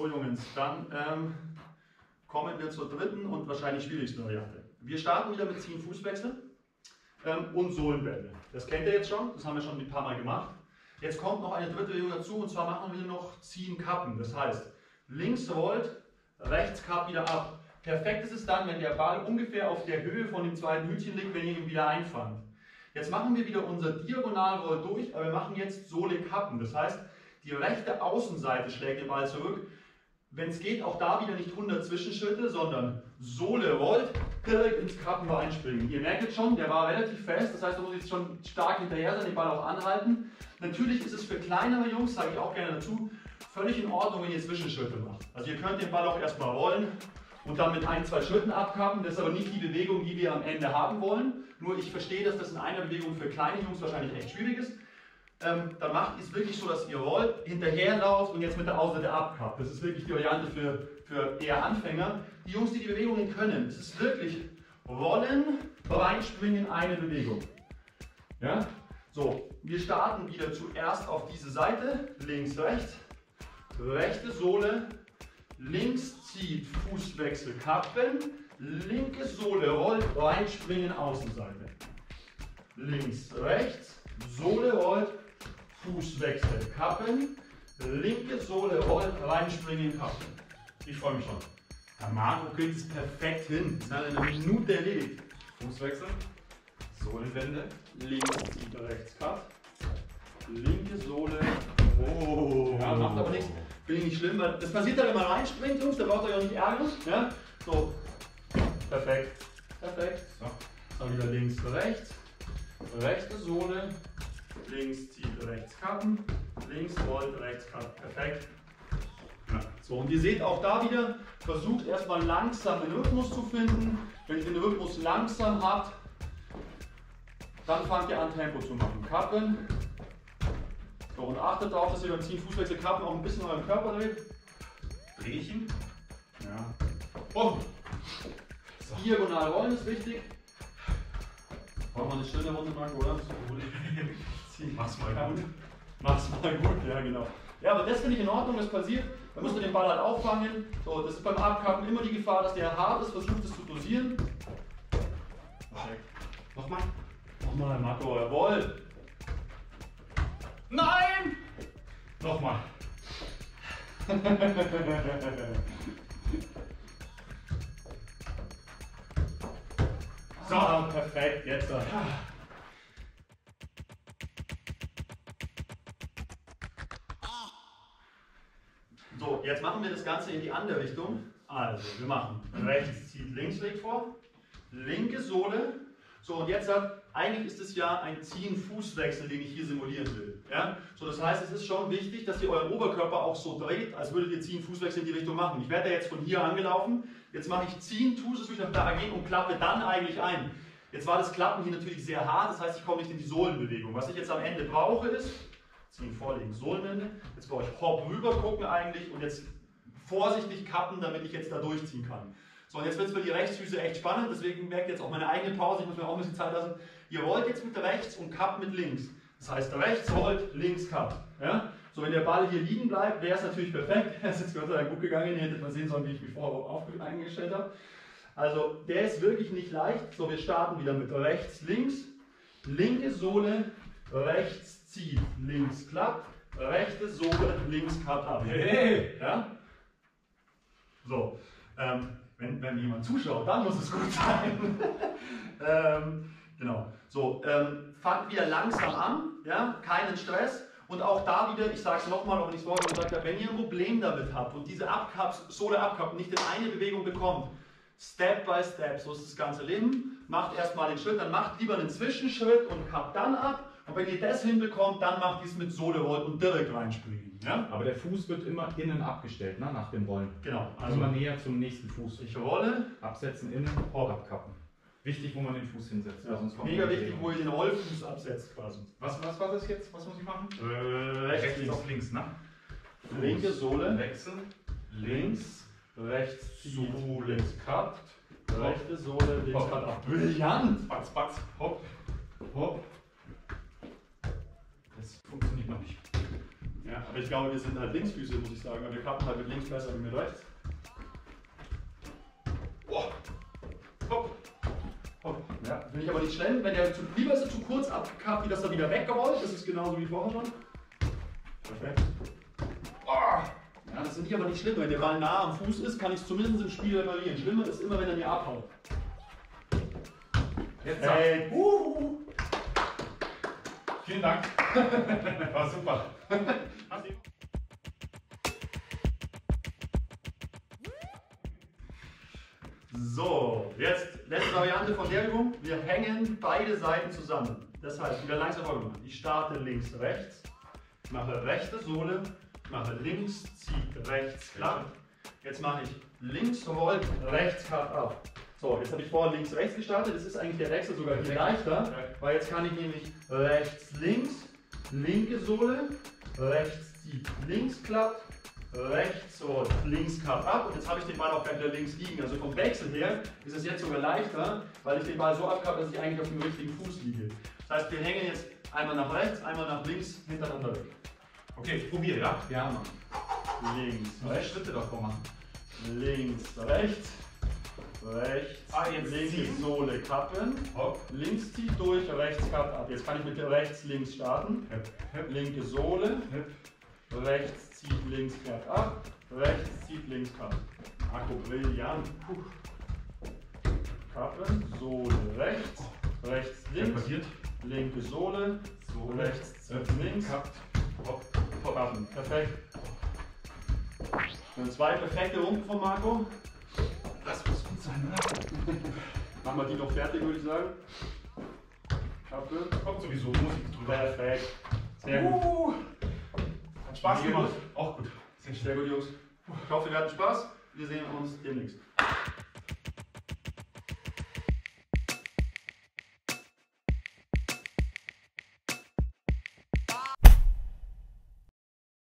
So Jungs, dann kommen wir zur dritten und wahrscheinlich schwierigsten Variante. Wir starten wieder mit 10 Fußwechsel und Sohlenbände. Das kennt ihr jetzt schon, das haben wir schon ein paar Mal gemacht. Jetzt kommt noch eine dritte Übung dazu, und zwar machen wir noch ziehen Kappen. Das heißt, links rollt, rechts Kapp wieder ab. Perfekt ist es dann, wenn der Ball ungefähr auf der Höhe von dem zweiten Hütchen liegt, wenn ihr ihn wieder einfangt. Jetzt machen wir wieder unser Diagonalroll durch, aber wir machen jetzt Sohle-Kappen. Das heißt, die rechte Außenseite schlägt den Ball zurück. Wenn es geht, auch da wieder nicht 100 Zwischenschritte, sondern Sohle rollt, direkt ins Kappenbein einspringen. Ihr merkt jetzt schon, der war relativ fest, das heißt, da muss ich jetzt schon stark hinterher sein, den Ball auch anhalten. Natürlich ist es für kleinere Jungs, sage ich auch gerne dazu, völlig in Ordnung, wenn ihr Zwischenschritte macht. Also ihr könnt den Ball auch erstmal rollen und dann mit ein, zwei Schritten abkappen. Das ist aber nicht die Bewegung, die wir am Ende haben wollen. Nur ich verstehe, dass das in einer Bewegung für kleine Jungs wahrscheinlich echt schwierig ist. Dann macht ihr es wirklich so, dass ihr rollt, hinterherlauft und jetzt mit der Außenseite abkappt. Das ist wirklich die Variante für eher Anfänger. Die Jungs, die die Bewegungen können, es ist wirklich rollen, reinspringen, eine Bewegung. Ja? So, wir starten wieder zuerst auf diese Seite, links, rechts, rechte Sohle, links zieht, Fußwechsel, Kappen, linke Sohle, rollt, reinspringen, Außenseite. Links, rechts, Sohle, rollt, Fußwechsel, Kappen, linke Sohle, rollt, reinspringen, Kappen. Ich freue mich schon. Herr Marco kriegt es perfekt hin. Das hat eine Minute erledigt. Fußwechsel, Sohlenwende, links, rechts, Cut, linke Sohle. Oh, ja, macht aber nichts. Finde ich nicht schlimm, weil das passiert dann, wenn man reinspringt, Jungs, da braucht ihr auch nicht Ärger. Ja? So, perfekt, perfekt. So. Dann wieder links, rechts, rechte Sohle, links zieht, rechts Kappen, links rollt, rechts Kappen. Perfekt. Ja. So, und ihr seht auch da wieder, versucht erstmal langsam den Rhythmus zu finden. Wenn ihr den Rhythmus langsam habt, dann fangt ihr an, Tempo zu machen. Kappen. So, und achtet darauf, dass ihr beim Ziehen Fußwechsel Kappen auch ein bisschen euren Körper dreht. Dreh ich ihn? Ja. Oh. So. Diagonal rollen ist wichtig. Braucht man eine schöne Runde, Marco, oder? Mach's mal gut. Mach's mal gut, ja genau. Ja, aber das finde ich in Ordnung, das passiert. Da müsst ihr den Ball halt auffangen. So, das ist beim Abkappen immer die Gefahr, dass der hart ist. Versucht es zu dosieren. Perfekt. Nochmal. Nochmal, Marco, jawohl. Nein! Nochmal. So, perfekt, jetzt. So, jetzt machen wir das Ganze in die andere Richtung. Also, wir machen rechts zieht, links legt vor, linke Sohle. So, und jetzt eigentlich ist es ja ein Ziehen-Fußwechsel, den ich hier simulieren will. Ja? So, das heißt, es ist schon wichtig, dass ihr euren Oberkörper auch so dreht, als würdet ihr Ziehen-Fußwechsel in die Richtung machen. Ich werde da jetzt von hier angelaufen, jetzt mache ich Ziehen, tue es wieder da gehen und klappe dann eigentlich ein. Jetzt war das Klappen hier natürlich sehr hart, das heißt, ich komme nicht in die Sohlenbewegung. Was ich jetzt am Ende brauche ist, Ziehen, Vorlegen, Sohlenende, jetzt brauche ich Hop rüber gucken eigentlich und jetzt vorsichtig kappen, damit ich jetzt da durchziehen kann. So, und jetzt wird es für die Rechtsfüße echt spannend, deswegen merkt jetzt auch meine eigene Pause, ich muss mir auch ein bisschen Zeit lassen. Ihr rollt jetzt mit rechts und kappt mit links. Das heißt, rechts rollt, links kappt. Ja? So, wenn der Ball hier liegen bleibt, wäre es natürlich perfekt. Er ist jetzt Gott sei Dank gut gegangen, ihr hättet mal sehen sollen, wie ich mich vorher eingestellt habe. Also, der ist wirklich nicht leicht. So, wir starten wieder mit rechts, links, linke Sohle, rechts zieht, links klappt, rechte Sohle, links kappt ab. Hey. Ja? So, wenn jemand zuschaut, dann muss es gut sein. Genau. So, fangt wieder langsam an, ja? Keinen Stress. Und auch da wieder, ich sage es nochmal, auch wenn ich es vorher gesagt habe, wenn ihr ein Problem damit habt und diese Sohle-Abkappen nicht in eine Bewegung bekommt, Step by Step, so ist das ganze Leben. Macht erstmal den Schritt, dann macht lieber einen Zwischenschritt und kappt dann ab. Und wenn ihr das hinbekommt, dann macht ihr es mit Sohle-Roll und direkt reinspringen. Ja? Aber der Fuß wird immer innen abgestellt, ne? Nach dem Rollen. Genau. Also immer näher zum nächsten Fuß. Ich rolle. Absetzen, innen, Hop, abkappen. Wichtig, wo man den Fuß hinsetzt. Ja. Sonst mega wichtig, wo ihr den Rollfuß absetzt quasi. Was war das jetzt? Was muss ich machen? Rechts auf links, ne? Linke Sohle. Wechseln. Links. Rechts zieht. Links cut. Rechte Sohle. Links cut ab. Brillant. Batz, batz. Hop. Hop. Das funktioniert noch nicht. Ja, Aber ich glaube, wir sind halt Linksfüße, muss ich sagen. Aber wir kappen halt mit links besser als mit rechts. Boah. Hopp. Hopp. Ja, will ich aber nicht schnell. Wenn der lieber ist, zu kurz abgekappt, wie das dann wieder weggerollt. Das ist genauso wie vorher schon. Perfekt. Oh. Ja, das finde ich aber nicht schlimm. Wenn der Ball nah am Fuß ist, kann ich es zumindest im Spiel reparieren. Schlimmer ist immer, wenn er mir abhaut. Jetzt hey. Vielen Dank. War super. So, jetzt letzte Variante von der Übung. Wir hängen beide Seiten zusammen. Das heißt, wieder langsam vorgemacht. Ich starte links, rechts, mache rechte Sohle, mache links, zieht rechts klapp. Jetzt mache ich links, rollt, rechts klapp ab. So, jetzt habe ich vorher links, rechts gestartet. Das ist eigentlich der Wechsel sogar viel leichter, weil jetzt kann ich nämlich rechts, links, linke Sohle, rechts zieht, links klappt, rechts rollt, links klappt ab. Und jetzt habe ich den Ball auch gleich wieder links liegen. Also vom Wechsel her ist es jetzt sogar leichter, weil ich den Ball so abklappe, dass ich eigentlich auf dem richtigen Fuß liege. Das heißt, wir hängen jetzt einmal nach rechts, einmal nach links hintereinander weg. Okay, ich probiere, ja? Ja, Mann. Links, rechts. Schritte davor machen. Links, rechts. Rechts, jetzt linke Sohle kappen, hopp. Links zieht durch, rechts kappt ab. Jetzt kann ich mit der rechts, links starten, hip, hip. Linke Sohle, hip. Rechts zieht, links kappt ab, rechts zieht, links kappt. Marco, brillant. Kappen, Sohle rechts, oh. Rechts, links, linke Sohle, Sohle. Rechts, zieht, links, kappt, hopp, hopp. Kappen. Perfekt. Und zwei perfekte Runden von Marco. Das muss gut sein, oder? Machen wir die noch fertig, würde ich sagen. Kappe. Kommt sowieso Musik drüber. Perfekt. Sehr gut. Hat Spaß gemacht. Auch gut. Sehr gut, Jungs. Ich hoffe, wir hatten Spaß. Wir sehen uns demnächst.